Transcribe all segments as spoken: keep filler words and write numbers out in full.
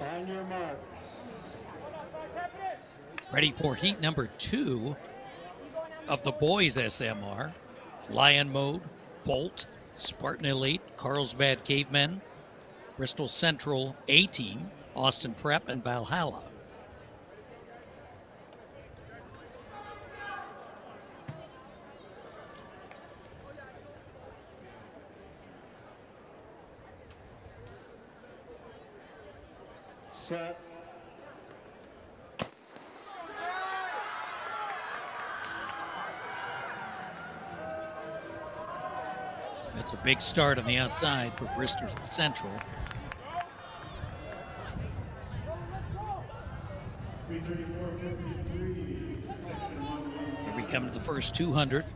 On your mark. Ready for heat number two of the boys S M R. Lion Mode, Bolt, Spartan Elite, Carlsbad Cavemen, Bristol Central A-Team, Austin Prep, and Valhalla. Set. That's a big start on the outside for Bristol Central. Here we come to the first two hundred.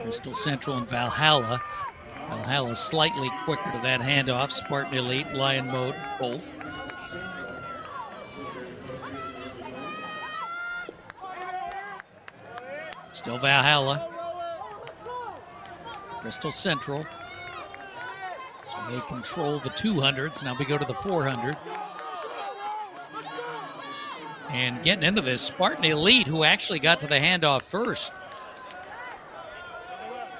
Bristol Central and Valhalla. Valhalla slightly quicker to that handoff. Spartan Elite, Lion Mode, Bolt. Still Valhalla. Bristol Central. So they control the two hundreds. Now we go to the four hundred. And getting into this, Spartan Elite, who actually got to the handoff first.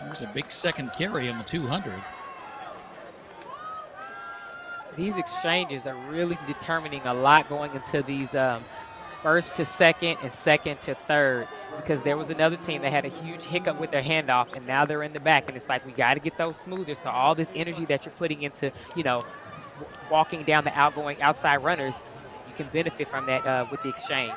There's a big second carry on the two hundred. These exchanges are really determining a lot going into these um, first to second and second to third, because there was another team that had a huge hiccup with their handoff, and now they're in the back, and it's like, we got to get those smoother. So all this energy that you're putting into, you know, walking down the outgoing outside runners, you can benefit from that uh, with the exchange.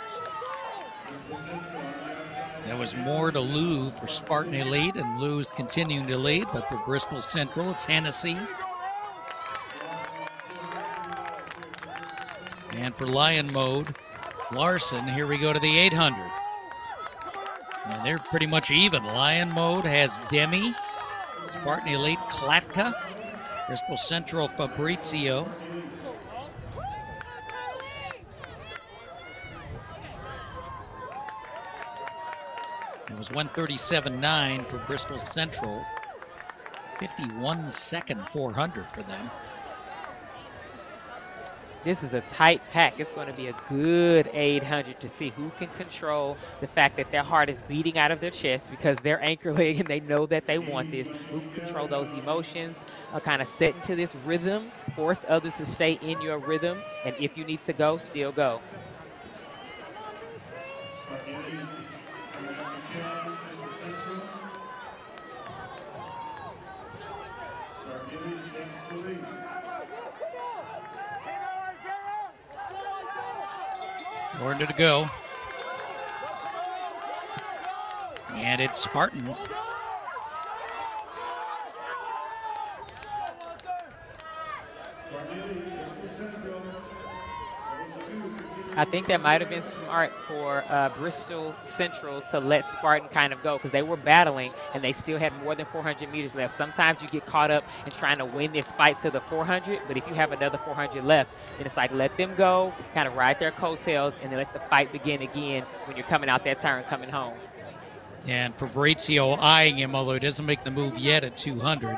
There was more to Lou for Spartan Elite, and Lou's continuing to lead, but for Bristol Central, it's Hennessy. And for Lion Mode, Larson. Here we go to the eight hundred. And they're pretty much even. Lion Mode has Demi, Spartan Elite, Klatka, Bristol Central, Fabrizio. It was one thirty-seven point nine for Bristol Central, fifty-one second four hundred for them. This is a tight pack. It's going to be a good eight hundred to see who can control the fact that their heart is beating out of their chest because they're anchor leg and they know that they want this. Who can control those emotions, uh, kind of set into this rhythm, force others to stay in your rhythm, and if you need to go, still go. four hundred to go. And it's Spartans. I think that might have been smart for uh, Bristol Central to let Spartan kind of go, because they were battling and they still had more than four hundred meters left. Sometimes you get caught up in trying to win this fight to the four hundred, but if you have another four hundred left, then it's like, let them go, kind of ride their coattails, and then let the fight begin again when you're coming out that turn coming home. And Fabrizio eyeing him, although he doesn't make the move yet at two hundred.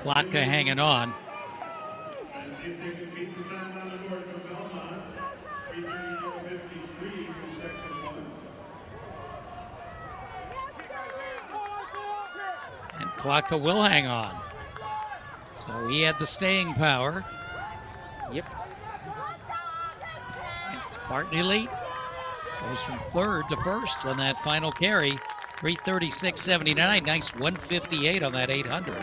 Platka hanging on. And Klocka will hang on. So he had the staying power. Yep. And Spartan Elite goes from third to first on that final carry. three thirty-six point seven nine. Nice one fifty-eight on that eight hundred.